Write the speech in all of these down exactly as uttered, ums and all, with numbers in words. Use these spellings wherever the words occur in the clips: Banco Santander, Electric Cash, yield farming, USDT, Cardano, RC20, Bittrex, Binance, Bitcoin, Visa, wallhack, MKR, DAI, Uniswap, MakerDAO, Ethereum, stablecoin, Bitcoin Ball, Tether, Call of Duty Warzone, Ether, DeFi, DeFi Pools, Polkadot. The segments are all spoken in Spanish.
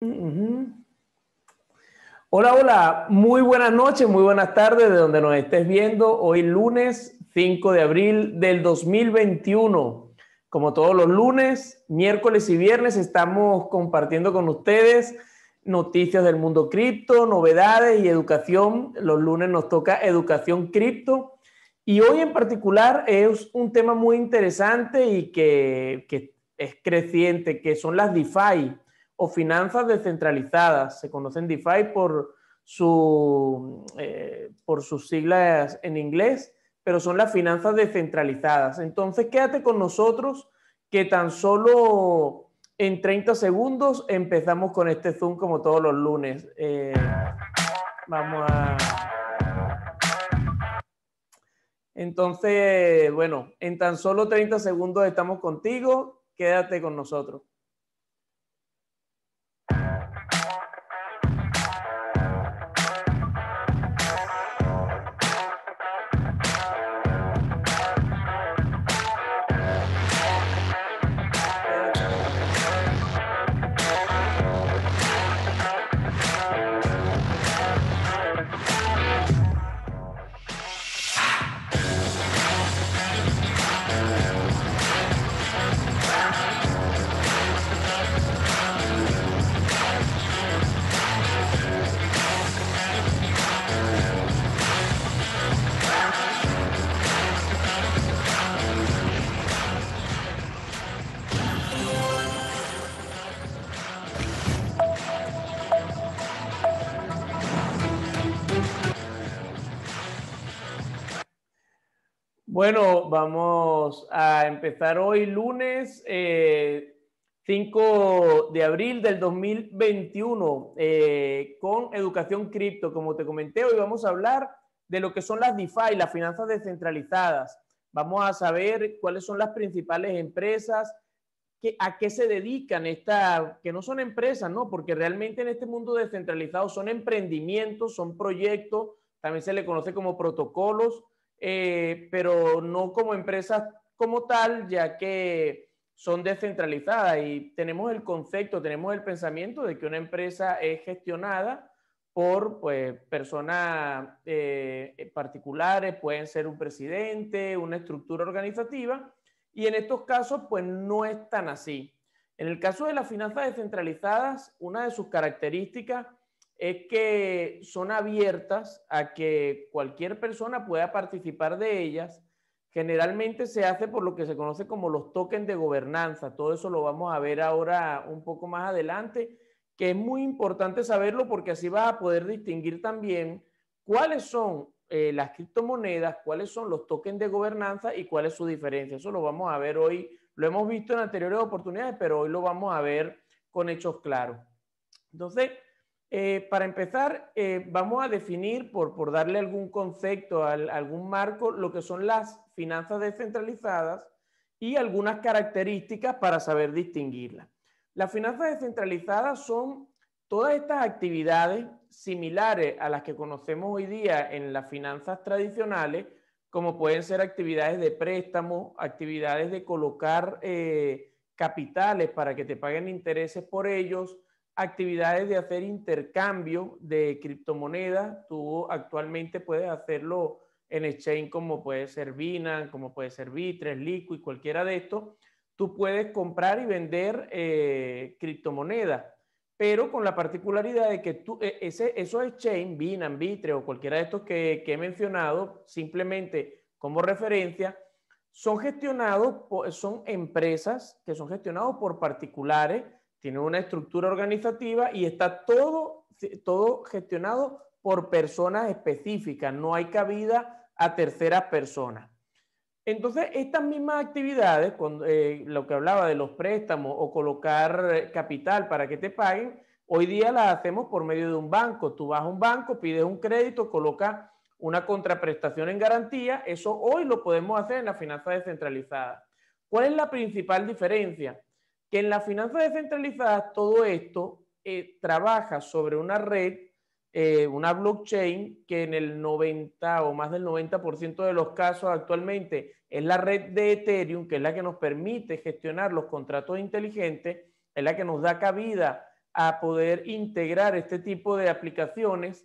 Uh-huh. Hola, hola, muy buenas noches, muy buenas tardes de donde nos estés viendo. Hoy lunes cinco de abril del dos mil veintiuno. Como todos los lunes, miércoles y viernes estamos compartiendo con ustedes noticias del mundo cripto, novedades y educación. Los lunes nos toca educación cripto. Y hoy en particular es un tema muy interesante y que, que es creciente, que son las DeFi o finanzas descentralizadas. Se conocen DeFi por, su, eh, por sus siglas en inglés, pero son las finanzas descentralizadas. Entonces quédate con nosotros que tan solo en treinta segundos empezamos con este Zoom como todos los lunes. Eh, vamos a... Entonces, bueno, en tan solo treinta segundos estamos contigo. Quédate con nosotros. Bueno, vamos a empezar hoy lunes eh, cinco de abril del dos mil veintiuno eh, con educación cripto. Como te comenté, hoy vamos a hablar de lo que son las DeFi, las finanzas descentralizadas. Vamos a saber cuáles son las principales empresas, que, a qué se dedican estas, que no son empresas, ¿no? Porque realmente en este mundo descentralizado son emprendimientos, son proyectos, también se le conoce como protocolos. Eh, pero no como empresas como tal, ya que son descentralizadas y tenemos el concepto, tenemos el pensamiento de que una empresa es gestionada por pues, personas eh, particulares, pueden ser un presidente, una estructura organizativa, y en estos casos pues no es tan así. En el caso de las finanzas descentralizadas, una de sus características es que son abiertas a que cualquier persona pueda participar de ellas. Generalmente se hace por lo que se conoce como los tokens de gobernanza. Todo eso lo vamos a ver ahora un poco más adelante, que es muy importante saberlo porque así vas a poder distinguir también cuáles son eh, las criptomonedas, cuáles son los tokens de gobernanza y cuál es su diferencia. Eso lo vamos a ver hoy. Lo hemos visto en anteriores oportunidades, pero hoy lo vamos a ver con hechos claros. Entonces, Eh, para empezar, eh, vamos a definir, por, por darle algún concepto, al, algún marco, lo que son las finanzas descentralizadas y algunas características para saber distinguirlas. Las finanzas descentralizadas son todas estas actividades similares a las que conocemos hoy día en las finanzas tradicionales, como pueden ser actividades de préstamo, actividades de colocar eh, capitales para que te paguen intereses por ellos, actividades de hacer intercambio de criptomonedas. Tú actualmente puedes hacerlo en exchange como puede ser Binance, como puede ser Bittrex, Liquid, cualquiera de estos. Tú puedes comprar y vender eh, criptomonedas, pero con la particularidad de que tú, ese, esos exchange, Binance, Bittrex o cualquiera de estos que, que he mencionado, simplemente como referencia, son gestionados, por, son empresas que son gestionados por particulares. Tiene una estructura organizativa y está todo, todo gestionado por personas específicas. No hay cabida a terceras personas. Entonces, estas mismas actividades, con, eh, lo que hablaba de los préstamos o colocar capital para que te paguen, hoy día las hacemos por medio de un banco. Tú vas a un banco, pides un crédito, colocas una contraprestación en garantía. Eso hoy lo podemos hacer en la finanza descentralizada. ¿Cuál es la principal diferencia? Que en las finanzas descentralizadas todo esto eh, trabaja sobre una red, eh, una blockchain, que en el noventa o más del noventa por ciento de los casos actualmente es la red de Ethereum, que es la que nos permite gestionar los contratos inteligentes, es la que nos da cabida a poder integrar este tipo de aplicaciones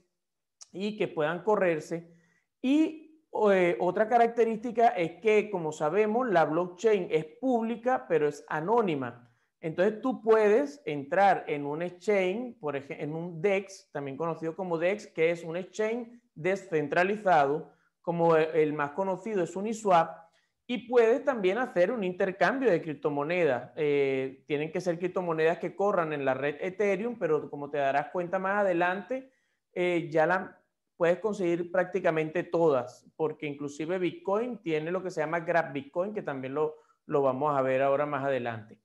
y que puedan correrse. Y eh, otra característica es que, como sabemos, la blockchain es pública, pero es anónima. Entonces tú puedes entrar en un exchange, por ejemplo, en un DEX, también conocido como DEX, que es un exchange descentralizado, como el más conocido es Uniswap, y puedes también hacer un intercambio de criptomonedas. Eh, tienen que ser criptomonedas que corran en la red Ethereum, pero como te darás cuenta más adelante, eh, ya la puedes conseguir prácticamente todas, porque inclusive Bitcoin tiene lo que se llama Grab Bitcoin, que también lo, lo vamos a ver ahora más adelante.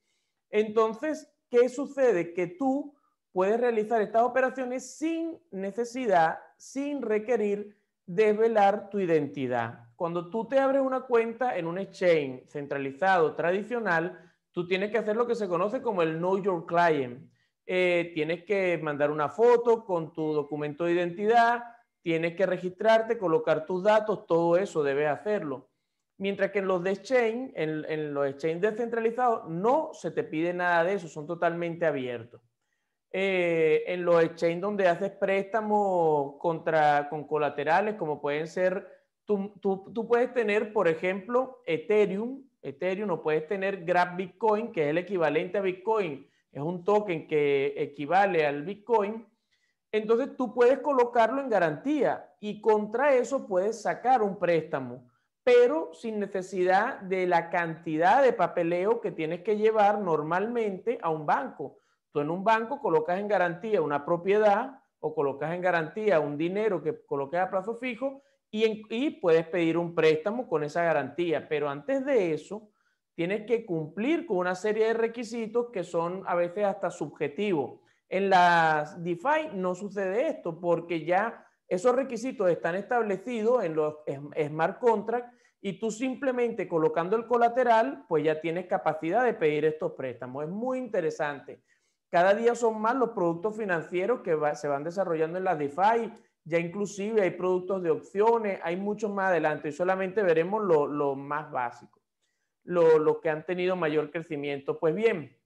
Entonces, ¿qué sucede? Que tú puedes realizar estas operaciones sin necesidad, sin requerir desvelar tu identidad. Cuando tú te abres una cuenta en un exchange centralizado, tradicional, tú tienes que hacer lo que se conoce como el Know Your Client. Eh, tienes que mandar una foto con tu documento de identidad, tienes que registrarte, colocar tus datos, todo eso debes hacerlo. Mientras que en los de exchange, en, en los exchanges descentralizados, no se te pide nada de eso, son totalmente abiertos. Eh, en los exchanges donde haces préstamos contra, con colaterales, como pueden ser, tú, tú, tú puedes tener, por ejemplo, Ethereum, Ethereum o puedes tener Grab Bitcoin, que es el equivalente a Bitcoin, es un token que equivale al Bitcoin. Entonces tú puedes colocarlo en garantía y contra eso puedes sacar un préstamo, pero sin necesidad de la cantidad de papeleo que tienes que llevar normalmente a un banco. Tú en un banco colocas en garantía una propiedad o colocas en garantía un dinero que coloques a plazo fijo y, en, y puedes pedir un préstamo con esa garantía. Pero antes de eso, tienes que cumplir con una serie de requisitos que son a veces hasta subjetivos. En las DeFi no sucede esto porque ya esos requisitos están establecidos en los smart contracts y tú simplemente colocando el colateral, pues ya tienes capacidad de pedir estos préstamos. Es muy interesante. Cada día son más los productos financieros que va, se van desarrollando en las DeFi. Ya inclusive hay productos de opciones, hay muchos más adelante y solamente veremos lo, lo más básico, lo, lo que han tenido mayor crecimiento. Pues bien,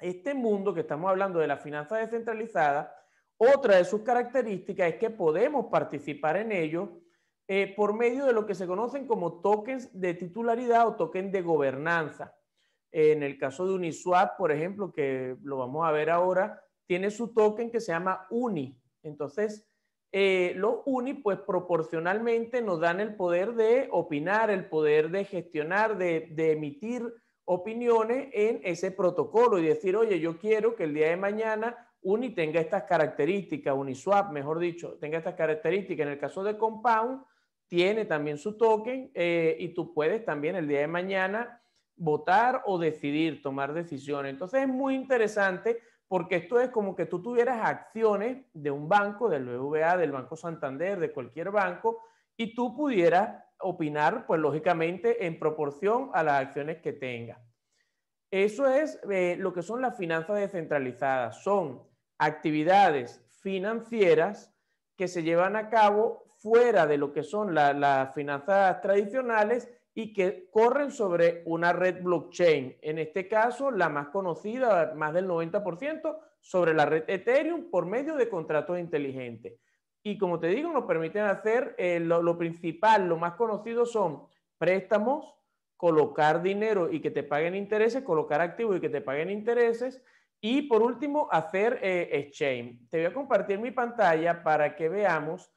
este mundo que estamos hablando de la finanza descentralizada, otra de sus características es que podemos participar en ello eh, por medio de lo que se conocen como tokens de titularidad o tokens de gobernanza. Eh, en el caso de Uniswap, por ejemplo, que lo vamos a ver ahora, tiene su token que se llama U N I. Entonces, eh, los U N I pues proporcionalmente nos dan el poder de opinar, el poder de gestionar, de, de emitir opiniones en ese protocolo y decir, oye, yo quiero que el día de mañana U N I tenga estas características, Uniswap, mejor dicho, tenga estas características. En el caso de Compound, tiene también su token eh, y tú puedes también el día de mañana votar o decidir, tomar decisiones. Entonces es muy interesante porque esto es como que tú tuvieras acciones de un banco, del B V A, del Banco Santander, de cualquier banco, y tú pudieras opinar, pues lógicamente, en proporción a las acciones que tengas. Eso es eh, lo que son las finanzas descentralizadas. Son actividades financieras que se llevan a cabo fuera de lo que son la, las finanzas tradicionales y que corren sobre una red blockchain. En este caso, la más conocida, más del noventa por ciento, sobre la red Ethereum por medio de contratos inteligentes. Y como te digo, nos permiten hacer eh, lo, lo principal, lo más conocido son préstamos, colocar dinero y que te paguen intereses, colocar activos y que te paguen intereses y por último hacer eh, exchange. Te voy a compartir mi pantalla para que veamos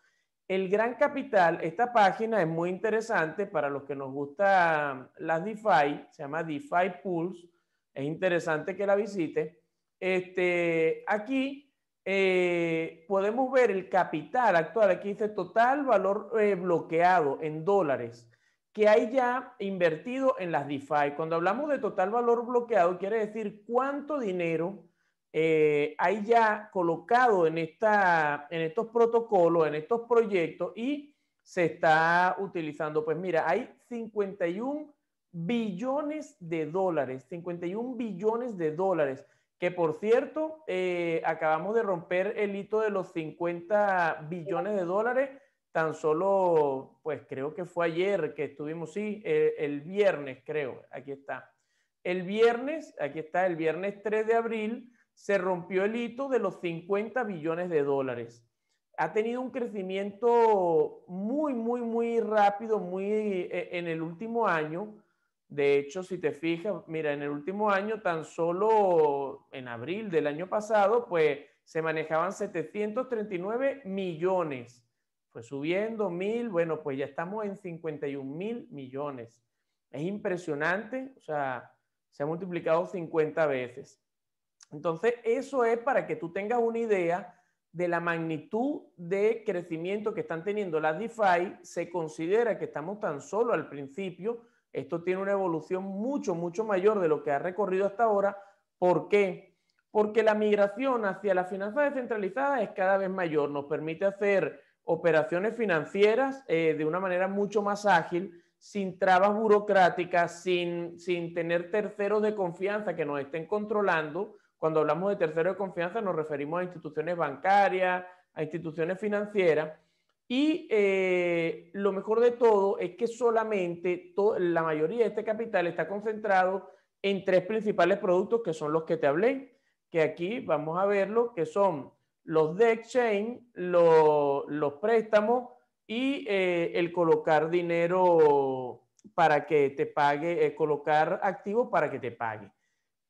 el gran capital. Esta página es muy interesante para los que nos gusta las DeFi, se llama DeFi Pools, es interesante que la visite. Este, aquí eh, podemos ver el capital actual, aquí dice total valor eh, bloqueado en dólares que hay ya invertido en las DeFi. Cuando hablamos de total valor bloqueado, quiere decir cuánto dinero eh, hay ya colocado en, esta, en estos protocolos, en estos proyectos y se está utilizando. Pues mira, hay cincuenta y un billones de dólares, cincuenta y un billones de dólares, que por cierto, eh, acabamos de romper el hito de los cincuenta billones de dólares. Tan solo, pues creo que fue ayer que estuvimos, sí, el, el viernes creo, aquí está. El viernes, aquí está el viernes tres de abril, se rompió el hito de los cincuenta billones de dólares. Ha tenido un crecimiento muy, muy, muy rápido muy, en el último año. De hecho, si te fijas, mira, en el último año, tan solo en abril del año pasado, pues se manejaban setecientos treinta y nueve millones. Fue subiendo mil, bueno, pues ya estamos en cincuenta y un mil millones. Es impresionante, o sea, se ha multiplicado cincuenta veces. Entonces, eso es para que tú tengas una idea de la magnitud de crecimiento que están teniendo las DeFi. Se considera que estamos tan solo al principio. Esto tiene una evolución mucho, mucho mayor de lo que ha recorrido hasta ahora. ¿Por qué? Porque la migración hacia las finanzas descentralizadas es cada vez mayor. Nos permite hacer operaciones financieras eh, de una manera mucho más ágil, sin trabas burocráticas, sin, sin tener terceros de confianza que nos estén controlando. Cuando hablamos de terceros de confianza nos referimos a instituciones bancarias, a instituciones financieras. Y eh, lo mejor de todo es que solamente to- la mayoría de este capital está concentrado en tres principales productos, que son los que te hablé, que aquí vamos a verlo, que son los de exchange, lo, los préstamos y eh, el colocar dinero para que te pague, eh, colocar activos para que te pague.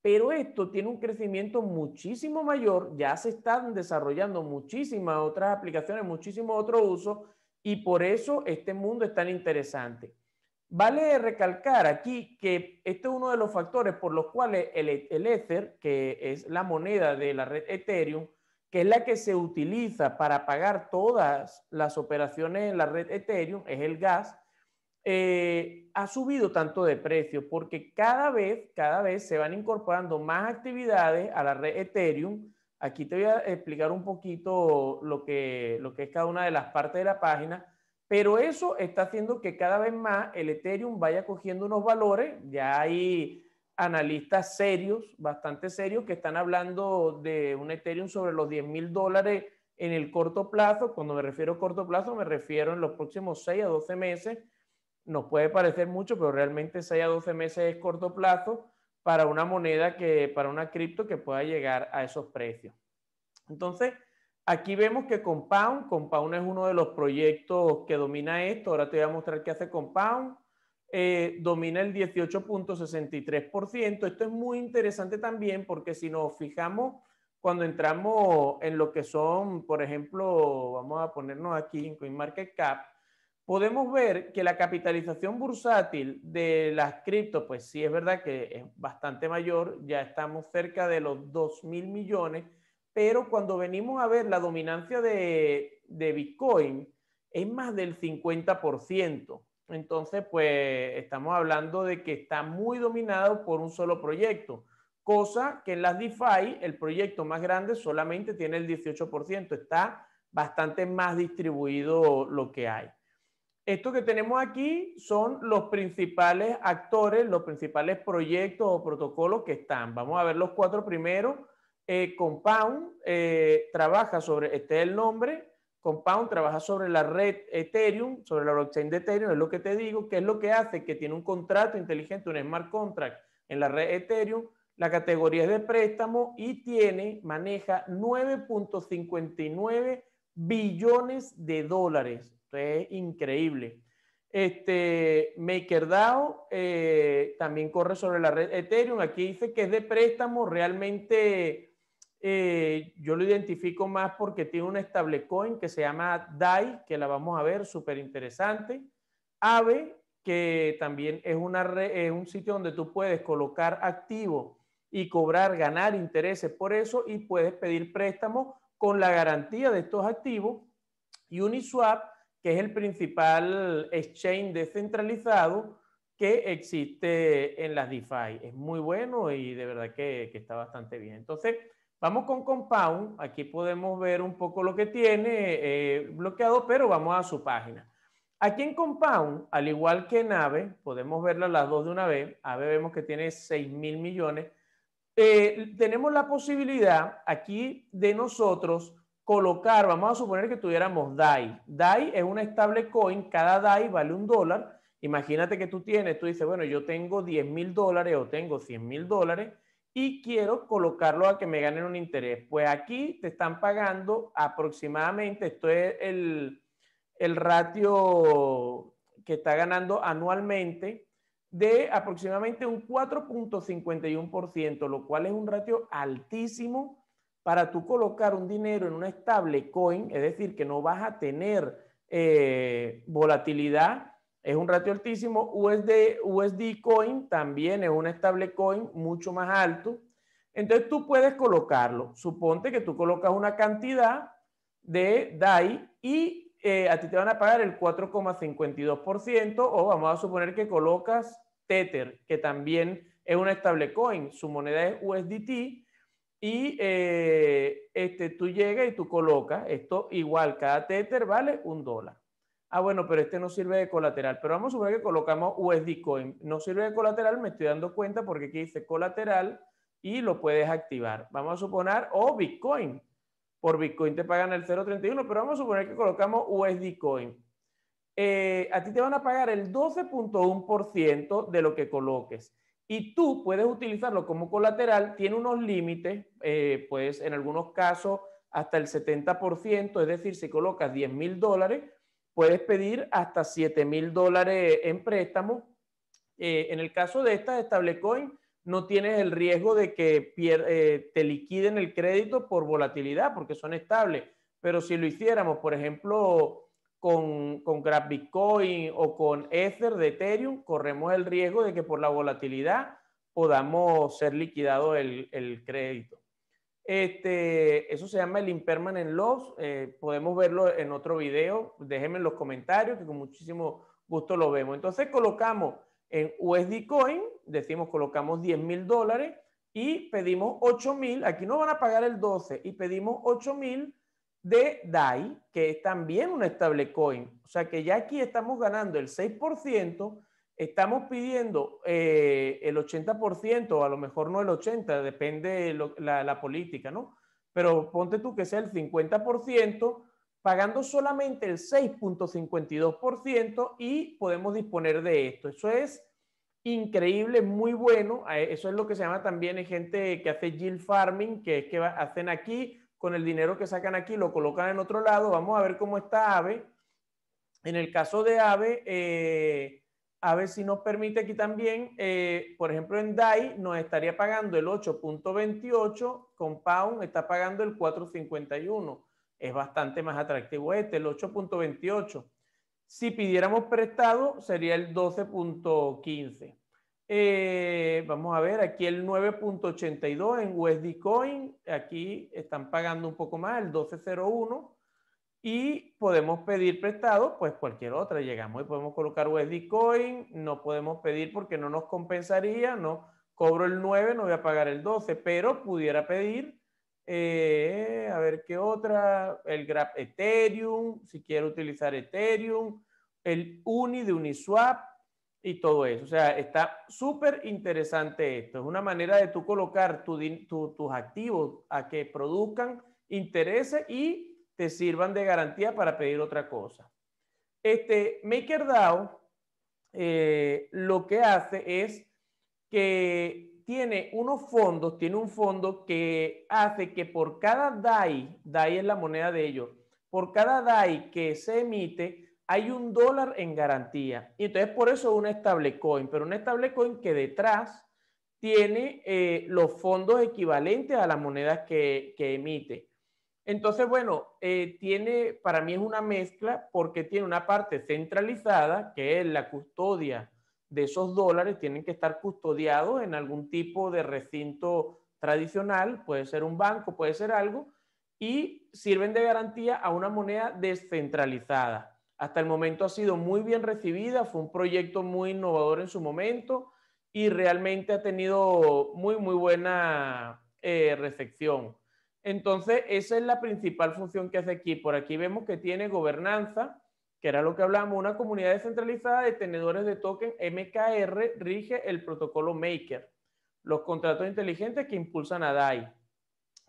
Pero esto tiene un crecimiento muchísimo mayor, ya se están desarrollando muchísimas otras aplicaciones, muchísimo otro uso, y por eso este mundo es tan interesante. Vale recalcar aquí que este es uno de los factores por los cuales el, el Ether, que es la moneda de la red Ethereum, que es la que se utiliza para pagar todas las operaciones en la red Ethereum, es el gas, Eh, ha subido tanto de precio porque cada vez, cada vez se van incorporando más actividades a la red Ethereum. Aquí te voy a explicar un poquito lo que, lo que es cada una de las partes de la página, pero eso está haciendo que cada vez más el Ethereum vaya cogiendo unos valores. Ya hay analistas serios, bastante serios, que están hablando de un Ethereum sobre los diez mil dólares en el corto plazo. Cuando me refiero a corto plazo, me refiero en los próximos seis a doce meses. Nos puede parecer mucho, pero realmente seis a doce meses es corto plazo para una moneda, que, para una cripto que pueda llegar a esos precios. Entonces, aquí vemos que Compound, Compound es uno de los proyectos que domina esto. Ahora te voy a mostrar qué hace Compound. Eh, domina el dieciocho punto sesenta y tres por ciento. Esto es muy interesante también porque si nos fijamos, cuando entramos en lo que son, por ejemplo, vamos a ponernos aquí en CoinMarketCap, podemos ver que la capitalización bursátil de las criptos, pues sí es verdad que es bastante mayor, ya estamos cerca de los dos mil millones, pero cuando venimos a ver la dominancia de, de Bitcoin es más del cincuenta por ciento. Entonces, pues estamos hablando de que está muy dominado por un solo proyecto, cosa que en las DeFi el proyecto más grande solamente tiene el dieciocho por ciento, está bastante más distribuido lo que hay. Esto que tenemos aquí son los principales actores, los principales proyectos o protocolos que están. Vamos a ver los cuatro primeros. Eh, Compound eh, trabaja sobre, este es el nombre, Compound trabaja sobre la red Ethereum, sobre la blockchain de Ethereum, es lo que te digo, que es lo que hace que tiene un contrato inteligente, un smart contract en la red Ethereum. La categoría es de préstamo y tiene, maneja nueve punto cincuenta y nueve billones de dólares. Es increíble. Este, MakerDAO eh, también corre sobre la red Ethereum. Aquí dice que es de préstamo. Realmente eh, yo lo identifico más porque tiene una stablecoin que se llama D A I, que la vamos a ver, súper interesante. Aave, que también es, una red, es un sitio donde tú puedes colocar activos y cobrar, ganar intereses por eso, y puedes pedir préstamos con la garantía de estos activos. Y Uniswap, que es el principal exchange descentralizado que existe en las DeFi. Es muy bueno y de verdad que, que está bastante bien. Entonces, vamos con Compound. Aquí podemos ver un poco lo que tiene eh, bloqueado, pero vamos a su página. Aquí en Compound, al igual que en Aave, podemos verlas las dos de una vez. Aave vemos que tiene seis mil millones. Eh, tenemos la posibilidad aquí de nosotros colocar, vamos a suponer que tuviéramos D A I. D A I es una stablecoin, cada D A I vale un dólar. Imagínate que tú tienes, tú dices, bueno, yo tengo diez mil dólares o tengo cien mil dólares y quiero colocarlo a que me ganen un interés. Pues aquí te están pagando aproximadamente, esto es el, el ratio que está ganando anualmente, de aproximadamente un cuatro punto cincuenta y uno por ciento, lo cual es un ratio altísimo para tú colocar un dinero en una stablecoin, es decir, que no vas a tener eh, volatilidad. Es un ratio altísimo. U S D, U S D Coin también es una stablecoin mucho más alto. Entonces tú puedes colocarlo. Suponte que tú colocas una cantidad de D A I y eh, a ti te van a pagar el cuatro coma cincuenta y dos por ciento, o vamos a suponer que colocas Tether, que también es una stablecoin. Su moneda es U S D T. Y eh, este, tú llegas y tú colocas esto igual. Cada Tether vale un dólar. Ah, bueno, pero este no sirve de colateral. Pero vamos a suponer que colocamos U S D Coin. No sirve de colateral, me estoy dando cuenta porque aquí dice colateral y lo puedes activar. Vamos a suponer, o oh, Bitcoin. Por Bitcoin te pagan el cero punto treinta y uno, pero vamos a suponer que colocamos U S D Coin. Eh, a ti te van a pagar el doce punto uno por ciento de lo que coloques. Y tú puedes utilizarlo como colateral, tiene unos límites, eh, pues en algunos casos hasta el setenta por ciento, es decir, si colocas diez mil dólares, puedes pedir hasta siete mil dólares en préstamo. Eh, en el caso de estas stablecoin, no tienes el riesgo de que eh, te liquiden el crédito por volatilidad, porque son estables. Pero si lo hiciéramos, por ejemplo, Con, con Grab Bitcoin o con Ether de Ethereum, corremos el riesgo de que por la volatilidad podamos ser liquidado el, el crédito. Este, eso se llama el impermanent loss. Eh, podemos verlo en otro video. Déjenme en los comentarios que con muchísimo gusto lo vemos. Entonces colocamos en U S D Coin, decimos colocamos diez mil dólares y pedimos ocho mil. Aquí nos van a pagar el doce y pedimos ocho mil de D A I, que es también una stablecoin. O sea que ya aquí estamos ganando el seis por ciento, estamos pidiendo eh, el ochenta por ciento, o a lo mejor no el ochenta, depende de lo, la, la política, ¿no? Pero ponte tú que sea el cincuenta por ciento, pagando solamente el seis punto cincuenta y dos por ciento y podemos disponer de esto. Eso es increíble, muy bueno. Eso es lo que se llama también, hay gente que hace yield farming, que es que va, hacen aquí, con el dinero que sacan aquí, lo colocan en otro lado. Vamos a ver cómo está Aave. En el caso de Aave, eh, Aave si nos permite aquí también, eh, por ejemplo en D A I nos estaría pagando el ocho punto veintiocho, Compound está pagando el cuatro punto cincuenta y uno. Es bastante más atractivo este, el ocho punto veintiocho. Si pidiéramos prestado sería el doce punto quince. Eh, vamos a ver, aquí el nueve punto ochenta y dos en U S D Coin, aquí están pagando un poco más, el doce punto cero uno, y podemos pedir prestado, pues cualquier otra, llegamos y podemos colocar U S D Coin, no podemos pedir porque no nos compensaría, no cobro el nueve, no voy a pagar el doce, pero pudiera pedir, eh, a ver qué otra, el Grab Ethereum, si quiero utilizar Ethereum, el U N I de Uniswap, y todo eso. O sea, está súper interesante esto. Es una manera de tú colocar tu, tu, tus activos a que produzcan intereses y te sirvan de garantía para pedir otra cosa. Este MakerDAO eh, lo que hace es que tiene unos fondos, tiene un fondo que hace que por cada D A I, D A I es la moneda de ellos, por cada D A I que se emite, hay un dólar en garantía. Y entonces por eso una stablecoin, pero una stablecoin que detrás tiene eh, los fondos equivalentes a las monedas que, que emite. Entonces, bueno, eh, tiene, para mí es una mezcla porque tiene una parte centralizada, que es la custodia de esos dólares, tienen que estar custodiados en algún tipo de recinto tradicional, puede ser un banco, puede ser algo, y sirven de garantía a una moneda descentralizada. Hasta el momento ha sido muy bien recibida, fue un proyecto muy innovador en su momento y realmente ha tenido muy, muy buena eh, recepción. Entonces, esa es la principal función que hace aquí. Por aquí vemos que tiene gobernanza, que era lo que hablábamos, una comunidad descentralizada de tenedores de token M K R rige el protocolo Maker, los contratos inteligentes que impulsan a D A I.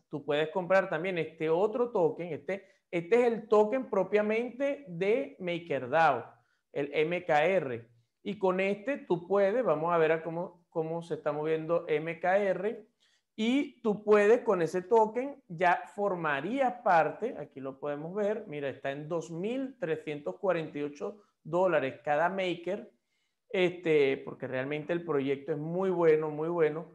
Tú puedes comprar también este otro token, este Este es el token propiamente de MakerDAO, el M K R. Y con este tú puedes, vamos a ver a cómo, cómo se está moviendo M K R. Y tú puedes, con ese token, ya formaría parte, aquí lo podemos ver, mira, está en dos mil trescientos cuarenta y ocho dólares cada maker, este, porque realmente el proyecto es muy bueno, muy bueno.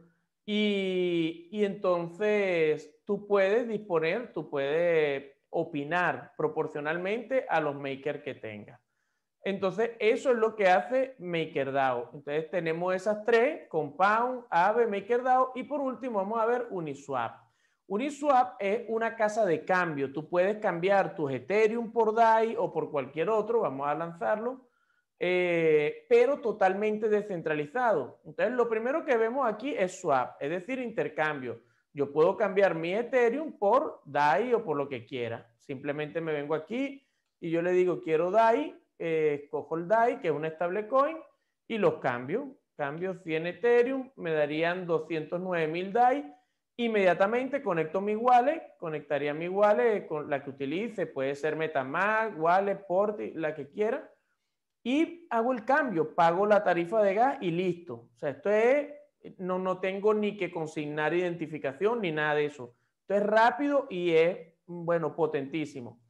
Y, y entonces tú puedes disponer, tú puedes opinar proporcionalmente a los makers que tengas. Entonces, eso es lo que hace MakerDAO. Entonces, tenemos esas tres, Compound, Aave, MakerDAO, y por último vamos a ver Uniswap. Uniswap es una casa de cambio. Tú puedes cambiar tus Ethereum por D A I o por cualquier otro, vamos a lanzarlo, eh, pero totalmente descentralizado. Entonces, lo primero que vemos aquí es swap, es decir, intercambio. Yo puedo cambiar mi Ethereum por D A I o por lo que quiera. Simplemente me vengo aquí y yo le digo, quiero D A I, Eh, cojo el D A I, que es una stablecoin, y los cambio. Cambio cien Ethereum, me darían doscientos nueve mil D A I. Inmediatamente conecto mi wallet, conectaría mi wallet con la que utilice, puede ser MetaMask, wallet, port, la que quiera, y hago el cambio, pago la tarifa de gas y listo. O sea, esto es, no, no tengo ni que consignar identificación ni nada de eso. Esto es rápido y es, bueno, potentísimo.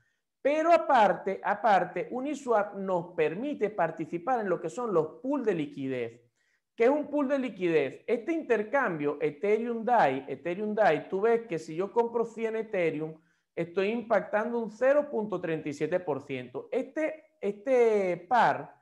Pero aparte, aparte, Uniswap nos permite participar en lo que son los pools de liquidez. ¿Qué es un pool de liquidez? Este intercambio Ethereum D A I, Ethereum D A I, tú ves que si yo compro cien Ethereum, estoy impactando un cero punto treinta y siete por ciento. Este, este par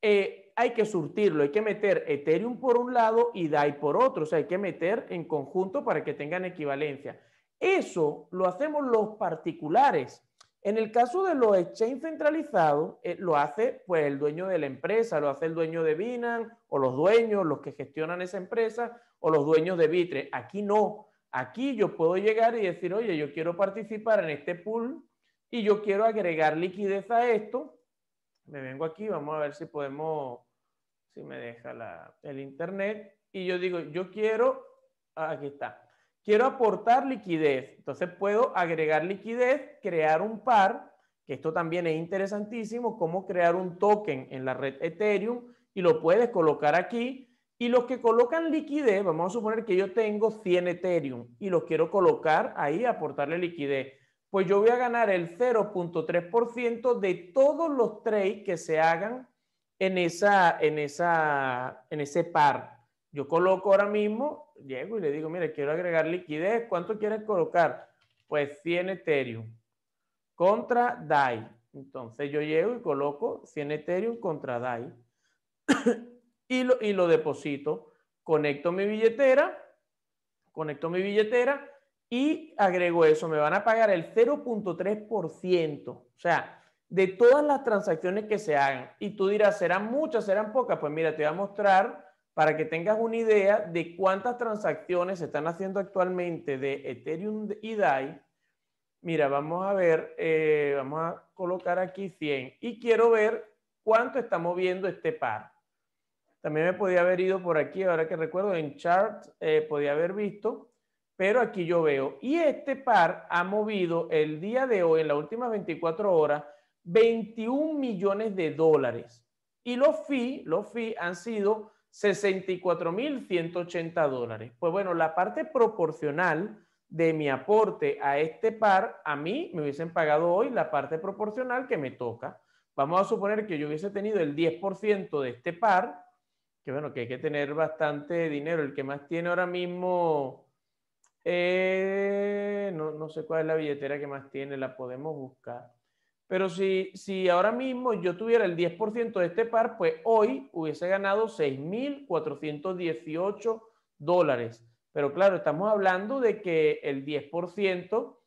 eh, hay que surtirlo, hay que meter Ethereum por un lado y D A I por otro. O sea, hay que meter en conjunto para que tengan equivalencia. Eso lo hacemos los particulares. En el caso de los exchanges centralizados, eh, lo hace pues el dueño de la empresa, lo hace el dueño de Binance, o los dueños, los que gestionan esa empresa, o los dueños de Bittrex. Aquí no. Aquí yo puedo llegar y decir, oye, yo quiero participar en este pool y yo quiero agregar liquidez a esto. Me vengo aquí, vamos a ver si podemos, si me deja la, el internet. Y yo digo, yo quiero, ah, aquí está. Quiero aportar liquidez, entonces puedo agregar liquidez, crear un par, que esto también es interesantísimo, cómo crear un token en la red Ethereum y lo puedes colocar aquí. Y los que colocan liquidez, vamos a suponer que yo tengo cien Ethereum y los quiero colocar ahí, aportarle liquidez. Pues yo voy a ganar el cero punto tres por ciento de todos los trades que se hagan en, esa, en, esa, en ese par. Yo coloco ahora mismo, llego y le digo, mira, quiero agregar liquidez. ¿Cuánto quieres colocar? Pues cien Ethereum contra D A I. Entonces yo llego y coloco cien Ethereum contra D A I. y, lo, y lo deposito. Conecto mi billetera. Conecto mi billetera y agrego eso. Me van a pagar el cero punto tres por ciento. O sea, de todas las transacciones que se hagan. Y tú dirás, ¿serán muchas, serán pocas? Pues mira, te voy a mostrar, para que tengas una idea de cuántas transacciones se están haciendo actualmente de Ethereum y D A I. Mira, vamos a ver, eh, vamos a colocar aquí cien y quiero ver cuánto está moviendo este par. También me podía haber ido por aquí, ahora que recuerdo, en chart eh, podía haber visto, pero aquí yo veo. Y este par ha movido el día de hoy, en las últimas veinticuatro horas, veintiún millones de dólares. Y los fees, los fees han sido sesenta y cuatro mil ciento ochenta dólares. Pues bueno, la parte proporcional de mi aporte a este par, a mí me hubiesen pagado hoy la parte proporcional que me toca. Vamos a suponer que yo hubiese tenido el diez por ciento de este par, que bueno, que hay que tener bastante dinero. El que más tiene ahora mismo, eh, no, no sé cuál es la billetera que más tiene, la podemos buscar. Pero si, si ahora mismo yo tuviera el diez por ciento de este par, pues hoy hubiese ganado seis mil cuatrocientos dieciocho dólares. Pero claro, estamos hablando de que el diez por ciento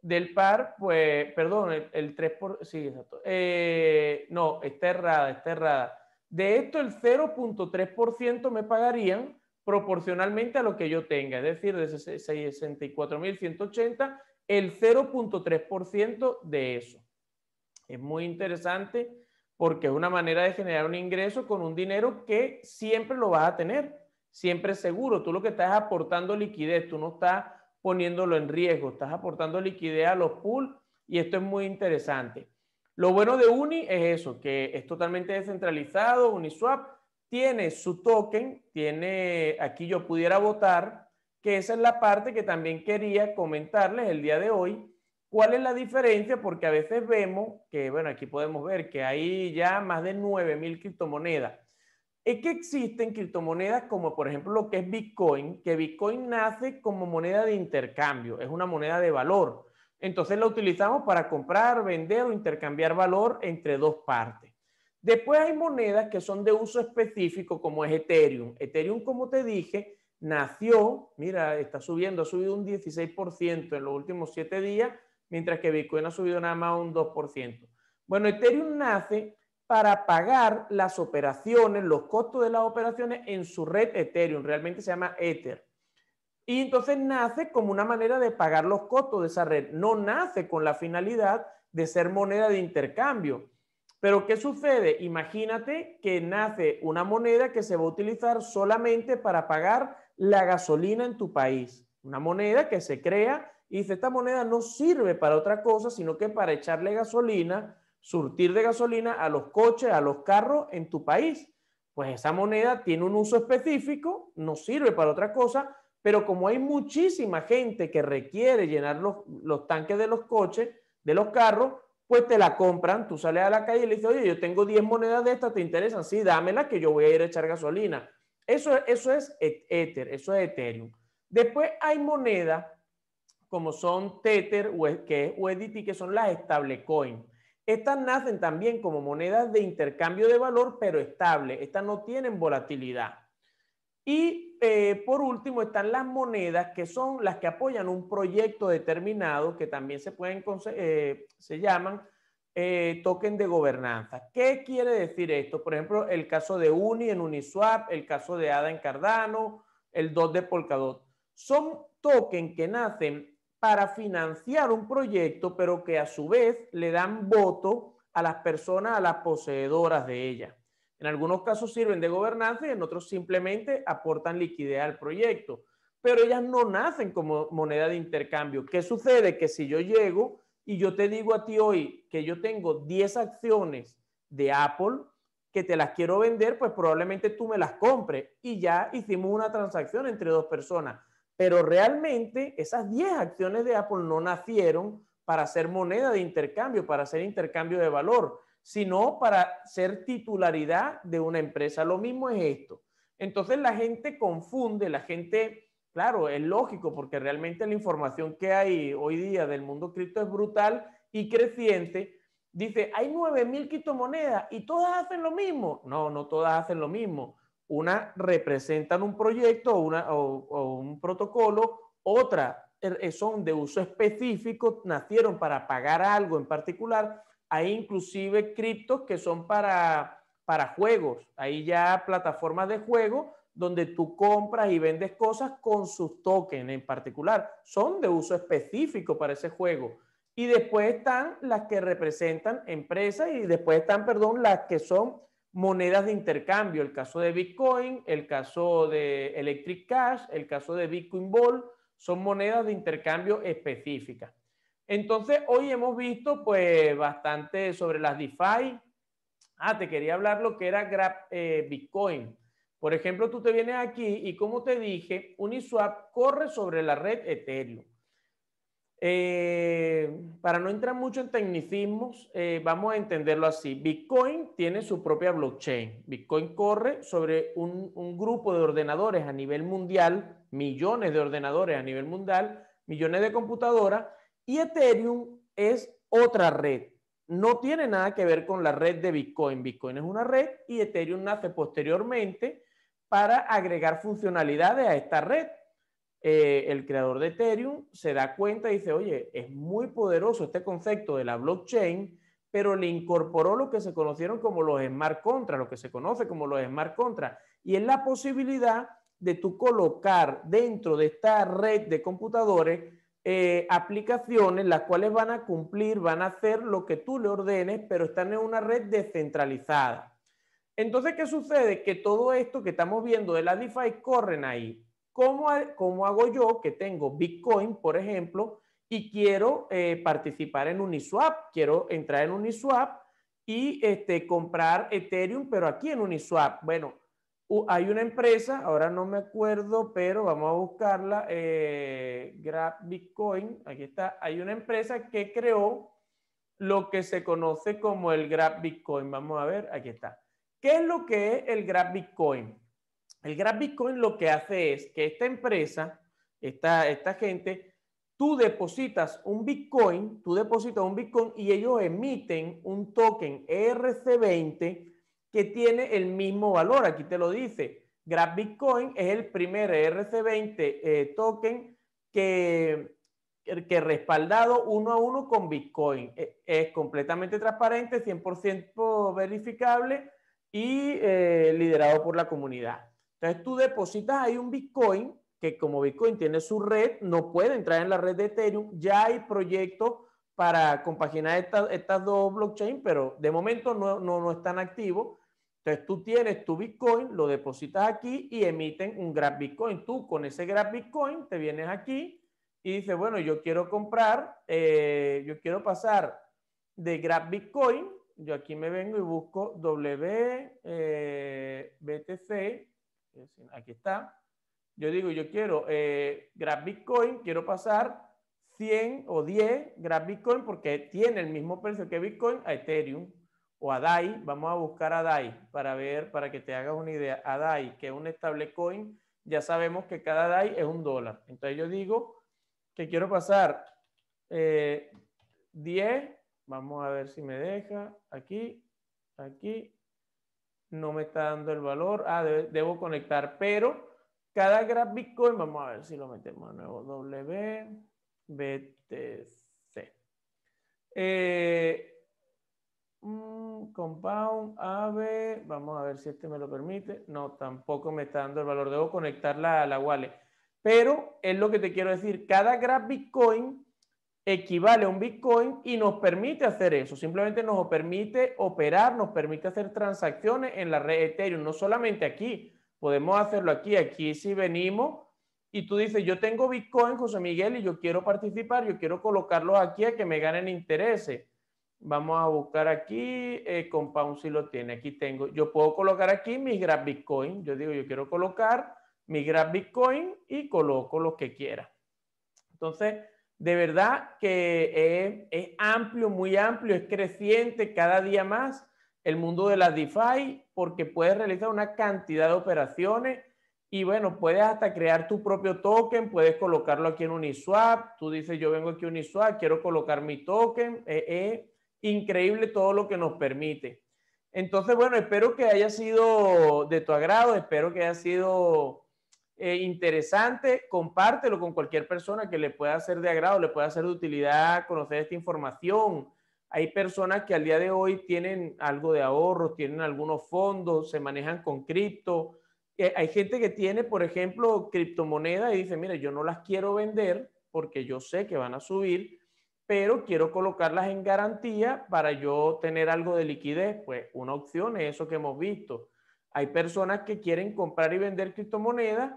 del par, pues, perdón, el, el tres por ciento, sí, exacto. Eh, no, está errada, está errada. De esto el cero punto tres por ciento me pagarían proporcionalmente a lo que yo tenga, es decir, de sesenta y cuatro mil ciento ochenta, el cero punto tres por ciento de eso. Es muy interesante porque es una manera de generar un ingreso con un dinero que siempre lo vas a tener, siempre seguro. Tú lo que estás es aportando liquidez, tú no estás poniéndolo en riesgo, estás aportando liquidez a los pools y esto es muy interesante. Lo bueno de Uni es eso, que es totalmente descentralizado. Uniswap tiene su token, tiene, aquí yo pudiera votar que esa es la parte que también quería comentarles el día de hoy. ¿Cuál es la diferencia? Porque a veces vemos que, bueno, aquí podemos ver que hay ya más de nueve mil criptomonedas. Es que existen criptomonedas como, por ejemplo, lo que es Bitcoin, que Bitcoin nace como moneda de intercambio, es una moneda de valor. Entonces la utilizamos para comprar, vender o intercambiar valor entre dos partes. Después hay monedas que son de uso específico, como es Ethereum. Ethereum, como te dije, nació, mira, está subiendo, ha subido un dieciséis por ciento en los últimos siete días, mientras que Bitcoin ha subido nada más un dos por ciento. Bueno, Ethereum nace para pagar las operaciones, los costos de las operaciones en su red Ethereum, realmente se llama Ether. Y entonces nace como una manera de pagar los costos de esa red, no nace con la finalidad de ser moneda de intercambio. Pero ¿qué sucede? Imagínate que nace una moneda que se va a utilizar solamente para pagar la gasolina en tu país. Una moneda que se crea y dice, esta moneda no sirve para otra cosa, sino que para echarle gasolina, surtir de gasolina a los coches, a los carros en tu país. Pues esa moneda tiene un uso específico, no sirve para otra cosa, pero como hay muchísima gente que requiere llenar los, los tanques de los coches, de los carros, pues te la compran. Tú sales a la calle y le dices, oye, yo tengo diez monedas de estas, ¿te interesan? Sí, dámela que yo voy a ir a echar gasolina. Eso, eso es Ether, eso es Ethereum. Después hay monedas como son Tether, que es U S D T, que son las stablecoins. Estas nacen también como monedas de intercambio de valor, pero estable. Estas no tienen volatilidad. Y eh, por último están las monedas que son las que apoyan un proyecto determinado, que también se pueden eh, se llaman eh, token de gobernanza. ¿Qué quiere decir esto? Por ejemplo, el caso de U N I en Uniswap, el caso de A D A en Cardano, el D O T de Polkadot. Son tokens que nacen para financiar un proyecto, pero que a su vez le dan voto a las personas, a las poseedoras de ella. En algunos casos sirven de gobernanza y en otros simplemente aportan liquidez al proyecto. Pero ellas no nacen como moneda de intercambio. ¿Qué sucede? Que si yo llego y yo te digo a ti hoy que yo tengo diez acciones de Apple que te las quiero vender, pues probablemente tú me las compres y ya hicimos una transacción entre dos personas. Pero realmente esas diez acciones de Apple no nacieron para ser moneda de intercambio, para ser intercambio de valor, sino para ser titularidad de una empresa. Lo mismo es esto. Entonces la gente confunde, la gente, claro, es lógico porque realmente la información que hay hoy día del mundo cripto es brutal y creciente. Dice, hay nueve mil criptomonedas y todas hacen lo mismo. No, no todas hacen lo mismo. Una representan un proyecto una, o, o un protocolo, otra son de uso específico, nacieron para pagar algo en particular. Hay inclusive criptos que son para, para juegos. Hay ya plataformas de juego donde tú compras y vendes cosas con sus tokens en particular. Son de uso específico para ese juego. Y después están las que representan empresas y después están, perdón, las que son monedas de intercambio, el caso de Bitcoin, el caso de Electric Cash, el caso de Bitcoin Ball, son monedas de intercambio específicas. Entonces, hoy hemos visto pues bastante sobre las DeFi. Ah, te quería hablar lo que era Grab eh, Bitcoin. Por ejemplo, tú te vienes aquí y como te dije, Uniswap corre sobre la red Ethereum. Eh, para no entrar mucho en tecnicismos, eh, vamos a entenderlo así. Bitcoin tiene su propia blockchain. Bitcoin corre sobre un, un grupo de ordenadores a nivel mundial, millones de ordenadores a nivel mundial, millones de computadoras, y Ethereum es otra red. No tiene nada que ver con la red de Bitcoin. Bitcoin es una red y Ethereum nace posteriormente para agregar funcionalidades a esta red. Eh, el creador de Ethereum se da cuenta y dice, oye, es muy poderoso este concepto de la blockchain, pero le incorporó lo que se conocieron como los smart contracts, lo que se conoce como los smart contracts, y es la posibilidad de tú colocar dentro de esta red de computadores eh, aplicaciones las cuales van a cumplir, van a hacer lo que tú le ordenes, pero están en una red descentralizada. Entonces, ¿qué sucede? Que todo esto que estamos viendo de la DeFi corren ahí. ¿Cómo, ¿Cómo hago yo que tengo Bitcoin, por ejemplo, y quiero eh, participar en Uniswap? Quiero entrar en Uniswap y este, comprar Ethereum, pero aquí en Uniswap. Bueno, Uh, hay una empresa, ahora no me acuerdo, pero vamos a buscarla, eh, Grab Bitcoin, aquí está, hay una empresa que creó lo que se conoce como el Grab Bitcoin. Vamos a ver, aquí está. ¿Qué es lo que es el Grab Bitcoin? El Grab Bitcoin lo que hace es que esta empresa, esta, esta gente, tú depositas un Bitcoin, tú depositas un Bitcoin y ellos emiten un token R C veinte que tiene el mismo valor. Aquí te lo dice. Grab Bitcoin es el primer R C veinte eh, token que, que respaldado uno a uno con Bitcoin. Es, es completamente transparente, cien por ciento verificable y eh, liderado por la comunidad. Entonces tú depositas ahí un Bitcoin que, como Bitcoin tiene su red, no puede entrar en la red de Ethereum. Ya hay proyectos para compaginar estas esta dos blockchains, pero de momento no, no, no están activos. Entonces tú tienes tu Bitcoin, lo depositas aquí y emiten un Grab Bitcoin. Tú con ese Grab Bitcoin te vienes aquí y dices, bueno, yo quiero comprar, eh, yo quiero pasar de Grab Bitcoin. Yo aquí me vengo y busco W, eh, B T C, aquí está. Yo digo, yo quiero eh, Grab Bitcoin, quiero pasar cien o diez Grab Bitcoin porque tiene el mismo precio que Bitcoin a Ethereum o a D A I. Vamos a buscar a D A I para ver, para que te hagas una idea. A D A I, que es un stablecoin, ya sabemos que cada D A I es un dólar. Entonces yo digo que quiero pasar eh, diez, vamos a ver si me deja, aquí, aquí, no me está dando el valor, ah, de, debo conectar, pero cada Grab Bitcoin, vamos a ver si lo metemos de nuevo, W, B T C. Eh, mm, Compound, Aave, vamos a ver si este me lo permite. No, tampoco me está dando el valor. Debo conectarla a la wallet. Pero es lo que te quiero decir. Cada Grab Bitcoin equivale a un Bitcoin y nos permite hacer eso. Simplemente nos permite operar, nos permite hacer transacciones en la red Ethereum. No solamente aquí. Podemos hacerlo aquí. Aquí si venimos y tú dices, yo tengo Bitcoin, José Miguel, y yo quiero participar, yo quiero colocarlos aquí a que me ganen intereses. Vamos a buscar aquí, eh, Compound si lo tiene, aquí tengo. Yo puedo colocar aquí mis Grab Bitcoin. Yo digo, yo quiero colocar mi Grab Bitcoin y coloco los que quiera. Entonces, de verdad que es, es amplio, muy amplio, es creciente cada día más el mundo de las DeFi porque puedes realizar una cantidad de operaciones. Y bueno, puedes hasta crear tu propio token, puedes colocarlo aquí en Uniswap. Tú dices, yo vengo aquí a Uniswap, quiero colocar mi token. Es eh, eh, increíble todo lo que nos permite. Entonces, bueno, espero que haya sido de tu agrado, espero que haya sido eh, interesante. Compártelo con cualquier persona que le pueda ser de agrado, le pueda ser de utilidad conocer esta información. Hay personas que al día de hoy tienen algo de ahorros, tienen algunos fondos, se manejan con cripto. Hay gente que tiene, por ejemplo, criptomonedas y dice, mira, yo no las quiero vender porque yo sé que van a subir, pero quiero colocarlas en garantía para yo tener algo de liquidez. Pues una opción es eso que hemos visto. Hay personas que quieren comprar y vender criptomonedas,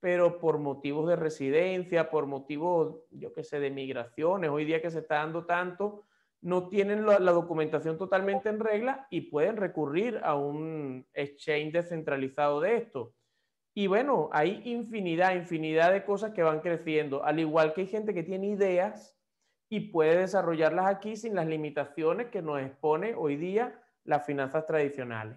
pero por motivos de residencia, por motivos, yo qué sé, de migraciones, hoy día que se está dando tanto, no tienen la, la documentación totalmente en regla y pueden recurrir a un exchange descentralizado de esto. Y bueno, hay infinidad, infinidad de cosas que van creciendo, al igual que hay gente que tiene ideas y puede desarrollarlas aquí sin las limitaciones que nos expone hoy día las finanzas tradicionales.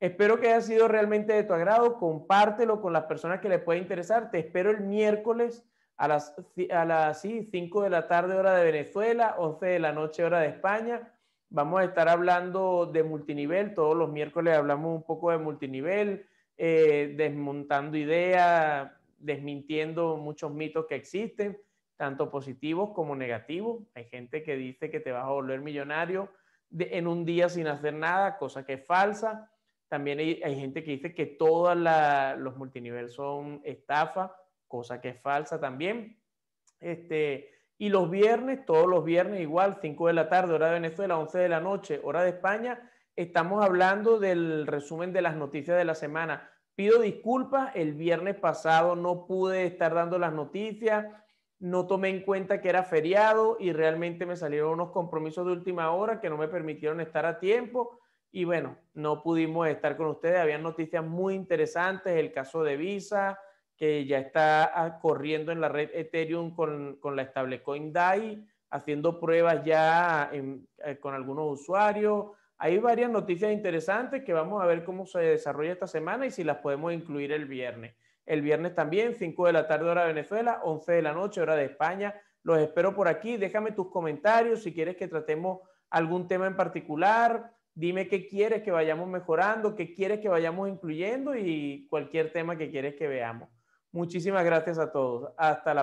Espero que haya sido realmente de tu agrado, compártelo con las personas que les pueda interesar. Te espero el miércoles a las, a las sí, cinco de la tarde hora de Venezuela, once de la noche hora de España. Vamos a estar hablando de multinivel, todos los miércoles hablamos un poco de multinivel, eh, desmontando ideas, desmintiendo muchos mitos que existen, tanto positivos como negativos. Hay gente que dice que te vas a volver millonario de, en un día sin hacer nada, cosa que es falsa. También hay, hay gente que dice que todos los multinivel son estafa, cosa que es falsa también. Este, y los viernes, todos los viernes igual, cinco de la tarde, hora de Venezuela, once de la noche, hora de España, estamos hablando del resumen de las noticias de la semana. Pido disculpas, el viernes pasado no pude estar dando las noticias, no tomé en cuenta que era feriado y realmente me salieron unos compromisos de última hora que no me permitieron estar a tiempo. Y bueno, no pudimos estar con ustedes. Habían noticias muy interesantes. El caso de Visa, que ya está corriendo en la red Ethereum con, con la stablecoin D A I, haciendo pruebas ya en, eh, con algunos usuarios. Hay varias noticias interesantes que vamos a ver cómo se desarrolla esta semana y si las podemos incluir el viernes. El viernes también, cinco de la tarde hora Venezuela, once de la noche hora de España. Los espero por aquí. Déjame tus comentarios si quieres que tratemos algún tema en particular. Dime qué quieres que vayamos mejorando, qué quieres que vayamos incluyendo y cualquier tema que quieres que veamos. Muchísimas gracias a todos. Hasta la próxima.